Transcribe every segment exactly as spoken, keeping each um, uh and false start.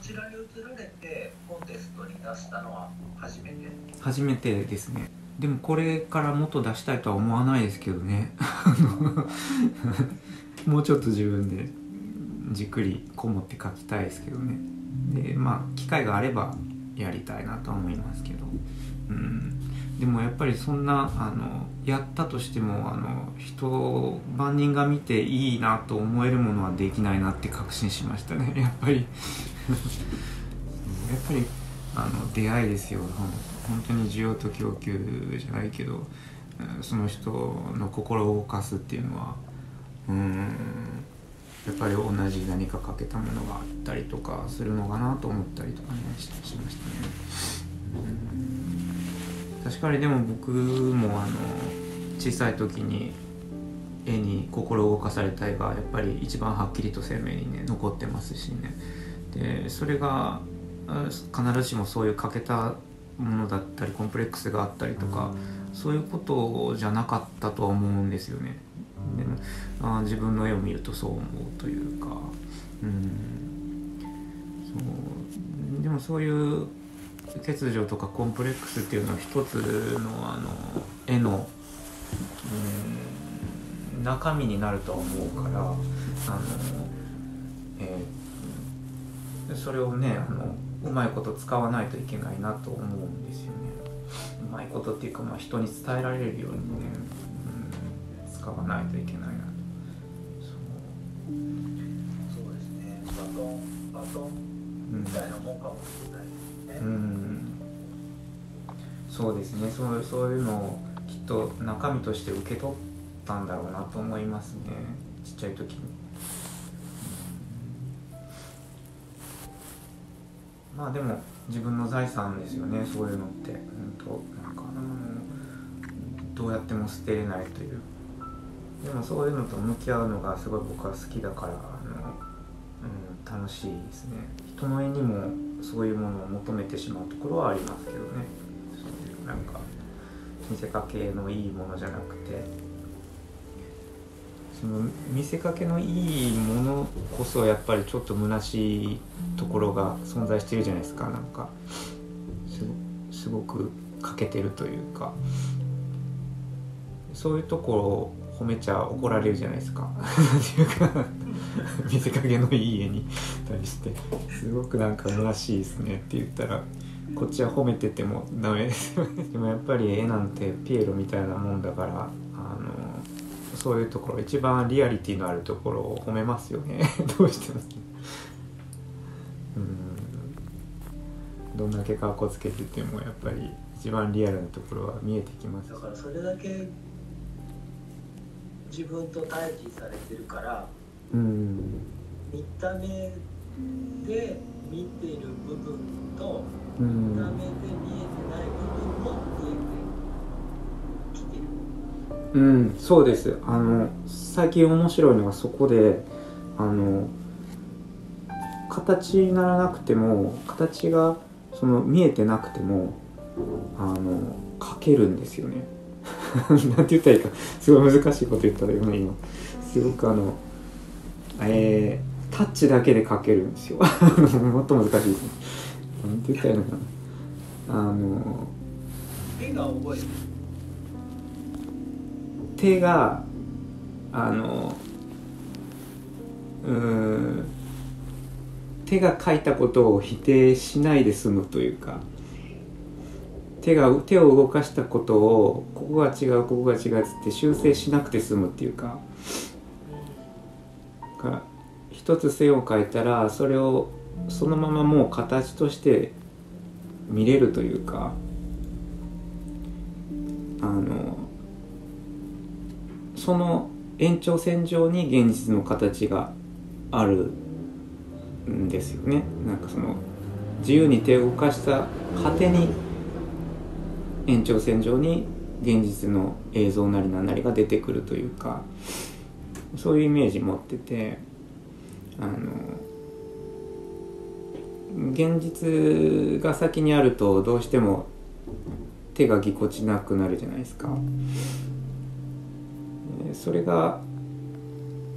ちらに移られてコンテストに出したのは初めて初めてですね。でもこれからもっと出したいとは思わないですけどねもうちょっと自分でじっくりこもって書きたいですけどね。でまあ機会があればやりたいなとは思いますけど、うん、でもやっぱりそんなあのやったとしてもあの人万人が見ていいなと思えるものはできないなって確信しましたねやっぱりやっぱりあの出会いですよ。本当に需要と供給じゃないけどその人の心を動かすっていうのはうんやっぱり同じ何か欠けたものがあったりとかするのかなと思ったりとかねしましたね。うん確かにでも僕もあの小さい時に絵に心を動かされたいがやっぱり一番はっきりと鮮明にね残ってますしね。でそれが必ずしもそういう欠けたものだったりコンプレックスがあったりとかそういうことじゃなかったとは思うんですよね。であ自分の絵を見るとそう思うというか、うん、そうでもそういう欠如とかコンプレックスっていうのは一つのあの絵の、うん、中身になるとは思うからあの、えー、それをねあのうまいこと使わないといけないなと思うんですよね。うまいことっていうか、まあ、人に伝えられるようにね、うん、使わないといけないなと。そう、そうですね。バトン、バトンみたいなもんかもしれないですね。うんうん、そうですね。そう、そういうのをきっと中身として受け取ったんだろうなと思いますね。ちっちゃい時に。まあでも自分の財産ですよね。そういうのって本当なんかどうやっても捨てれないという。でもそういうのと向き合うのがすごい僕は好きだからあの、うん、楽しいですね。人の絵にもそういうものを求めてしまうところはありますけどね。そういうなんか見せかけのいいものじゃなくてその見せかけのいいものこそやっぱりちょっと虚しいところが存在してるじゃないですか。なんかすごく欠けてるというかそういうところを褒めちゃ怒られるじゃないですかっていうか見せかけのいい絵に対してすごくなんか虚しいですねって言ったらこっちは褒めててもダメですでもやっぱり絵なんてピエロみたいなもんだからあのそういうところ一番リアリティのあるところを褒めますよねどうしてもうんどんだけかっこつけててもやっぱり一番リアルなところは見えてきます。だからそれだけ自分と対比されてるから、うん、見た目で見てる部分と、うん、見た目で見えてない部分も見えてる。うん、そうです。あの最近面白いのがそこであの形にならなくても形がその見えてなくてもあの描けるんですよねなんて言ったらいいかすごい難しいこと言ったら今今すごくあの、えー、タッチだけで描けるんですよもっと難しいですね。なんて言ったらいいのかなあの絵が覚える手があのうーん手が書いたことを否定しないで済むというか手が手を動かしたことをここが違うここが違うっつって修正しなくて済むっていうかから一つ線を描いたらそれをそのままもう形として見れるというかあの。その延長線上に現実の形があるんですよね。なんかその自由に手を動かした果てに延長線上に現実の映像なりなんなりが出てくるというかそういうイメージ持っててあの現実が先にあるとどうしても手がぎこちなくなるじゃないですか。それが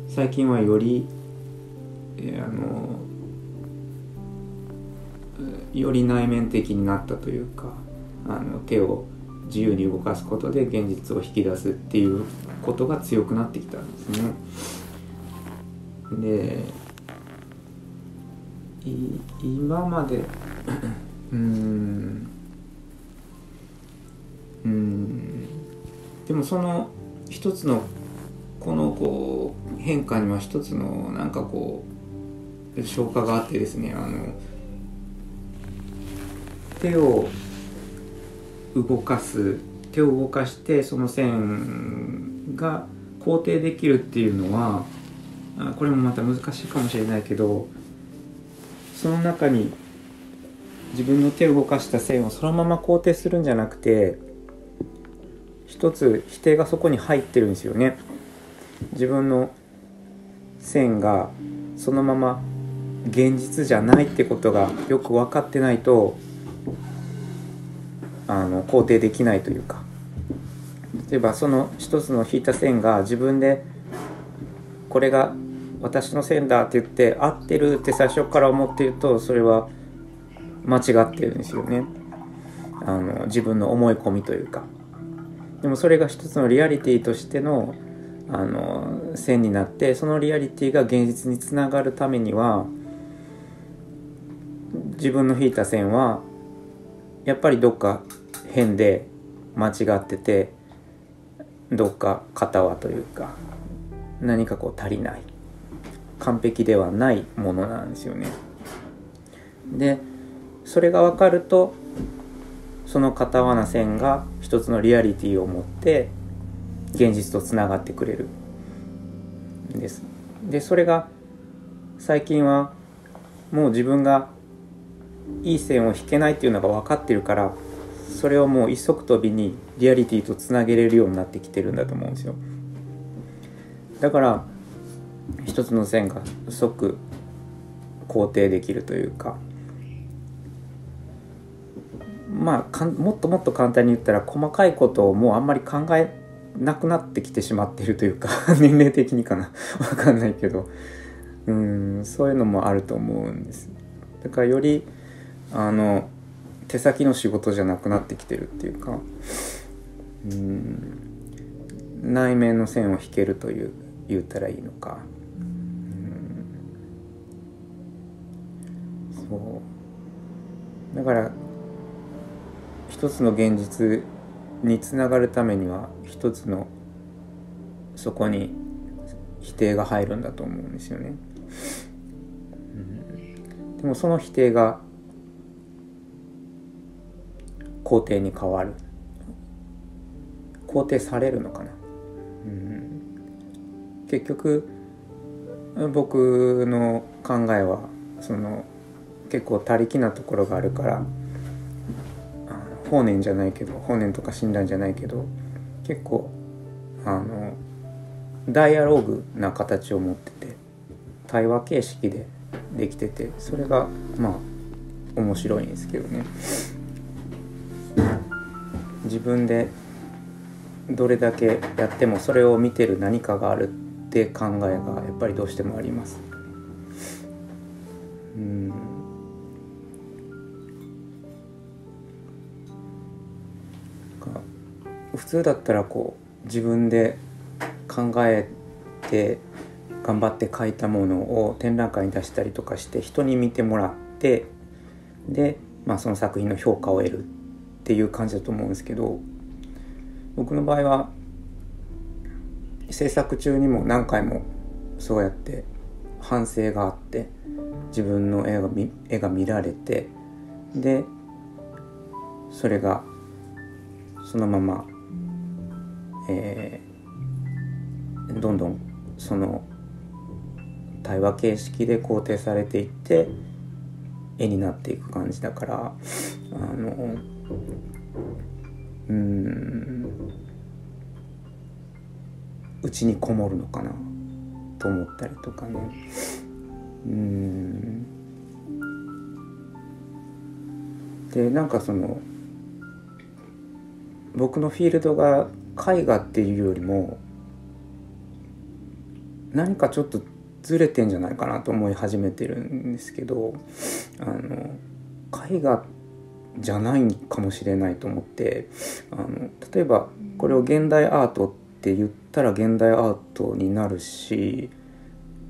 最近はより、えー、あのより内面的になったというか、あの手を自由に動かすことで現実を引き出すっていうことが強くなってきたんですね。で今までうーんうーんでもその一つのこのこう変化には一つのなんかこう消化があってですね、あの手を動かす手を動かしてその線が肯定できるっていうのは、これもまた難しいかもしれないけど、その中に自分の手を動かした線をそのまま肯定するんじゃなくて、一つ否定がそこに入ってるんですよね。自分の線がそのまま現実じゃないってことがよく分かってないと、あの肯定できないというか、例えばその一つの引いた線が自分でこれが私の線だって言って合ってるって最初から思っていると、それは間違ってるんですよね、あの自分の思い込みというか。でもそれが一つのリアリティとしての、あの線になって、そのリアリティが現実につながるためには、自分の引いた線はやっぱりどっか変で間違ってて、どっか型はというか何かこう足りない、完璧ではないものなんですよね。でそれが分かると、その片輪な線が一つのリアリティを持って現実とつながってくれるんです。でそれが最近はもう自分がいい線を引けないっていうのが分かってるから、それをもう一足飛びにリアリティとつなげれるようになってきてるんだと思うんですよ。だから一つの線が即肯定できるというか、まあかんもっともっと簡単に言ったら、細かいことをもうあんまり考えなくなってきてしまってるというか年齢的にかな分かんないけど、うーんそういうのもあると思うんです。だからよりあの手先の仕事じゃなくなってきてるっていうか、うーん内面の線を引けるという言ったらいいのか、うーんそうだから一つの現実につながるためには、一つのそこに否定が入るんだと思うんですよね。うん、でもその否定が肯定に変わる、肯定されるのかな、うん、結局僕の考えはその結構他力なところがあるから、法然じゃないけど法然とか親鸞じゃないけど、結構あのダイアローグな形を持ってて、対話形式でできてて、それがまあ面白いんですけどね。自分でどれだけやってもそれを見てる何かがあるって考えがやっぱりどうしてもあります。うん、普通だったらこう自分で考えて頑張って書いたものを展覧会に出したりとかして、人に見てもらって、で、まあ、その作品の評価を得るっていう感じだと思うんですけど、僕の場合は制作中にも何回もそうやって反省があって、自分の絵が見、絵が見られて、でそれがそのままえー、どんどんその対話形式で肯定されていって絵になっていく感じだから、あのうーんうちにこもるのかなと思ったりとかね。うーんでなんかその僕のフィールドが絵画っていうよりも何かちょっとずれてんじゃないかなと思い始めてるんですけど、あの絵画じゃないかもしれないと思って、あの例えばこれを現代アートって言ったら現代アートになるし、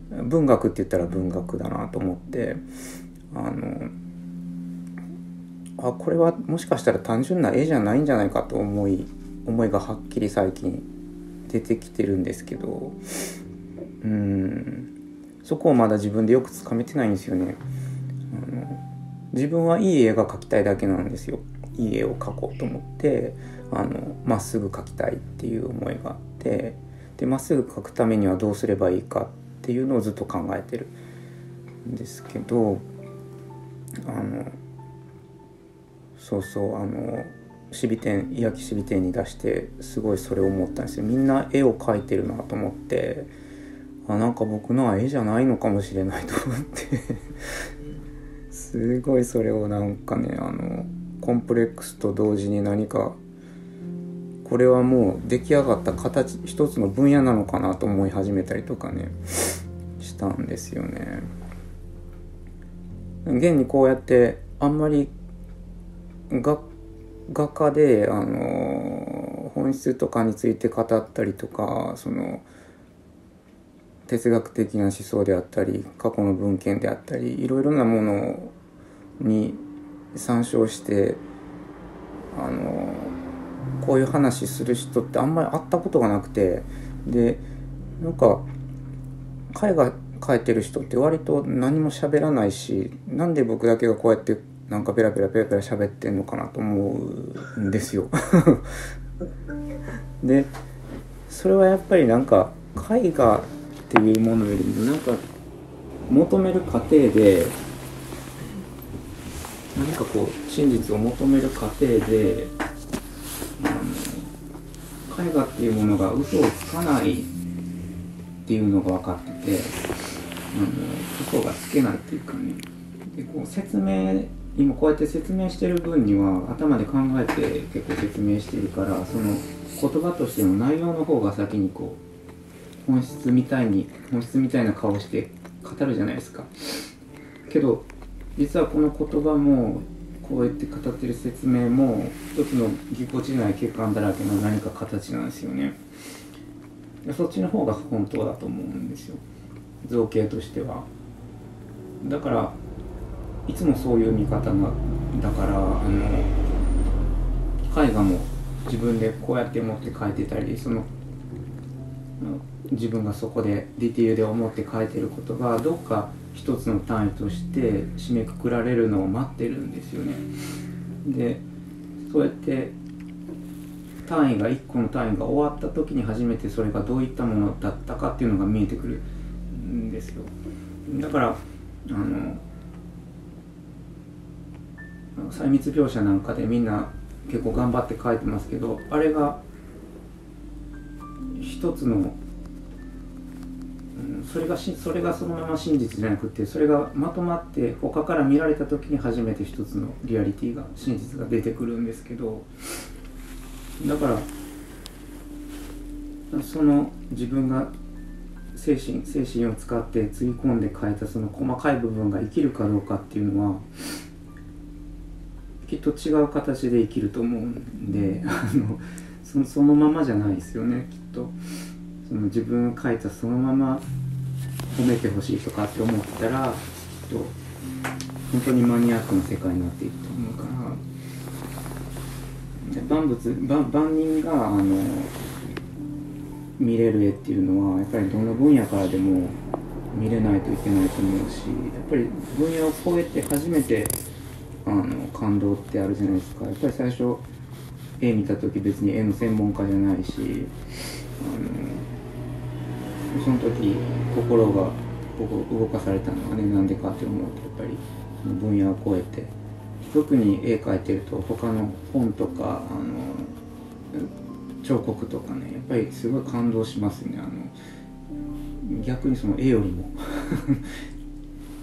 文学って言ったら文学だなと思って、あのあこれはもしかしたら単純な絵じゃないんじゃないかと思い思いがはっきり最近出てきてるんですけど、うーんそこをまだ自分でよくつかめてないんですよね。あの自分はいい絵が描きたいだけなんですよ。いい絵を描こうと思ってあのまっすぐ描きたいっていう思いがあって、でまっすぐ描くためにはどうすればいいかっていうのをずっと考えてるんですけど、あのそうそうあのシビテン、いやきシビテンに出してすごいそれを思ったんですよ。みんな絵を描いてるなと思って、あなんか僕のは絵じゃないのかもしれないと思ってすごいそれをなんかね、あのコンプレックスと同時に何かこれはもう出来上がった形一つの分野なのかなと思い始めたりとかねしたんですよね。現にこうやってあんまりが画家であの本質とかについて語ったりとか、その哲学的な思想であったり過去の文献であったりいろいろなものに参照してあのこういう話する人ってあんまり会ったことがなくて、でなんか絵画描いてる人って割と何も喋らないし、なんで僕だけがこうやってなんかペラペラペラペラ喋ってんのかなと思うんですよでそれはやっぱりなんか絵画っていうものよりもなんか求める過程で何かこう真実を求める過程で、あの絵画っていうものが嘘をつかないっていうのが分かってて、あの嘘がつけないっていうかね、でこう説明今こうやって説明してる分には頭で考えて結構説明してるから、その言葉としての内容の方が先にこう本質みたいに本質みたいな顔して語るじゃないですか。けど実はこの言葉もこうやって語ってる説明も一つのぎこちない欠陥だらけの何か形なんですよね。そっちの方が本当だと思うんですよ、造形としては。だからいつもそういう見方がだから、あの絵画も自分でこうやって持って描いてたり、その自分がそこでディティールで思って描いてることがどっか一つの単位として締めくくられるのを待ってるんですよね。でそうやって単位がいっこの単位が終わった時に初めてそれがどういったものだったかっていうのが見えてくるんですよ。だからあの細密描写なんかでみんな結構頑張って描いてますけど、あれが一つの、うん、それがしそれがそのまま真実じゃなくて、それがまとまって他から見られた時に初めて一つのリアリティが真実が出てくるんですけど、だからその自分が精神精神を使ってつぎ込んで描いたその細かい部分が生きるかどうかっていうのはきっと違う形で生きると思うんで、あの そ, そのままじゃないですよね、きっと。その自分が描いたそのまま褒めてほしいとかって思ったらきっと本当にマニアックな世界になっていくと思うから、で万物 万, 万人があの見れる絵っていうのはやっぱりどの分野からでも見れないといけないと思うし、やっぱり分野を超えて初めてあの感動ってあるじゃないですか。やっぱり最初絵見た時別に絵の専門家じゃないし、あのその時心が動かされたのはね、なんでかって思うとやっぱり分野を超えて、特に絵描いてると他の本とかあの彫刻とかねやっぱりすごい感動しますね。あの逆にその絵よりも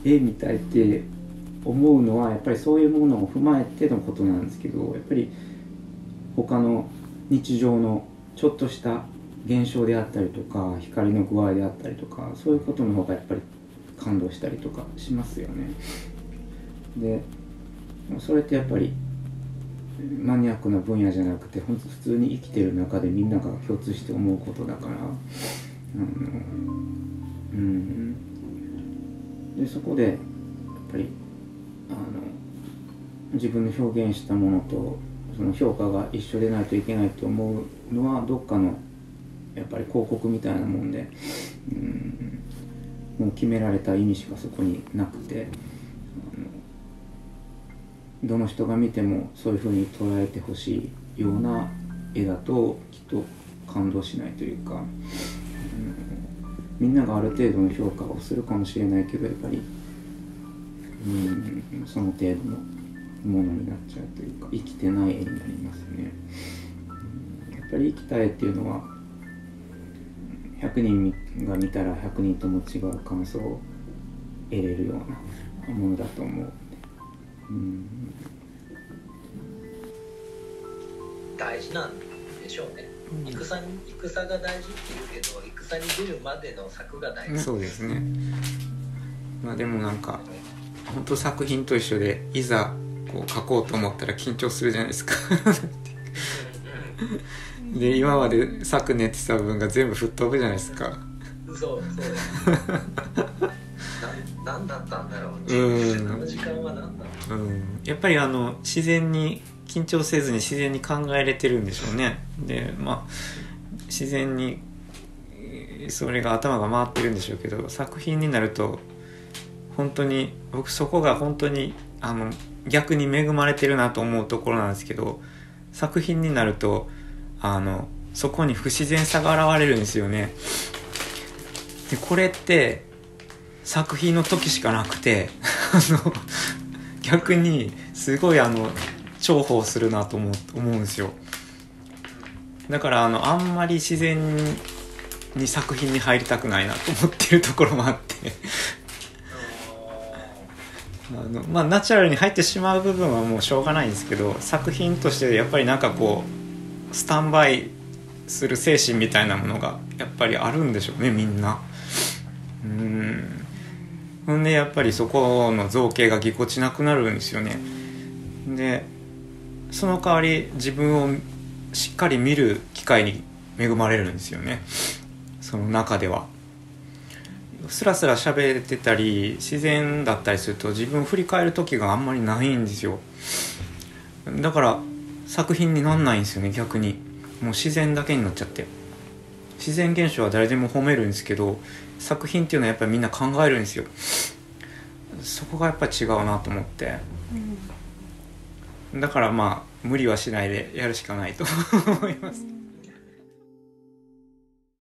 絵みたいって思うのはやっぱりそういうものを踏まえてのことなんですけど、やっぱり他の日常のちょっとした現象であったりとか光の具合であったりとかそういうことの方がやっぱり感動したりとかしますよね。でそれってやっぱりマニアックな分野じゃなくて本当普通に生きてる中でみんなが共通して思うことだから、うんうん、でそこでやっぱりあの自分の表現したものとその評価が一緒でないといけないと思うのはどっかのやっぱり広告みたいなもんで、うん、もう決められた意味しかそこになくて。どの人が見てもそういうふうに捉えてほしいような絵だときっと感動しないというか、うん、みんながある程度の評価をするかもしれないけどやっぱり、うん、その程度のものになっちゃうというか生きてない絵になりますね、うん、やっぱり生きた絵っていうのはひゃくにんが見たらひゃくにんとも違う感想を得れるようなものだと思う。うん、大事なんでしょうね、うん、戦, 戦が大事っていうけど戦に出るまでの策が大事、ね、そうですね。まあでもなんか本当作品と一緒でいざこう書こうと思ったら緊張するじゃないですかで今まで策練ってた分が全部吹っ飛ぶじゃないですかそうそう何だったんだろうね、うん、あの時間は何だろう、うん、やっぱりあの自然に緊張せずに自然に考えれてるんでしょうね。でまあ自然にそれが頭が回ってるんでしょうけど作品になると本当に僕そこが本当にあの逆に恵まれてるなと思うところなんですけど作品になるとあのそこに不自然さが現れるんですよね。でこれって作品の時しかなくてあの逆にすごいあの重宝するなと思う、思うんですよ。だからあのあんまり自然に作品に入りたくないなと思ってるところもあってあの、まあ、ナチュラルに入ってしまう部分はもうしょうがないんですけど作品としてやっぱりなんかこうスタンバイする精神みたいなものがやっぱりあるんでしょうねみんな。うーんほんでやっぱりそこの造形がぎこちなくなるんですよね。でその代わり自分をしっかり見る機会に恵まれるんですよね。その中ではスラスラ喋ってたり自然だったりすると自分を振り返る時があんまりないんですよ。だから作品になんないんですよね逆に。もう自然だけになっちゃって自然現象は誰でも褒めるんですけど作品っていうのはやっぱりみんな考えるんですよ。そこがやっぱり違うなと思って、うん、だからまあ無理はしないでやるしかないと思います。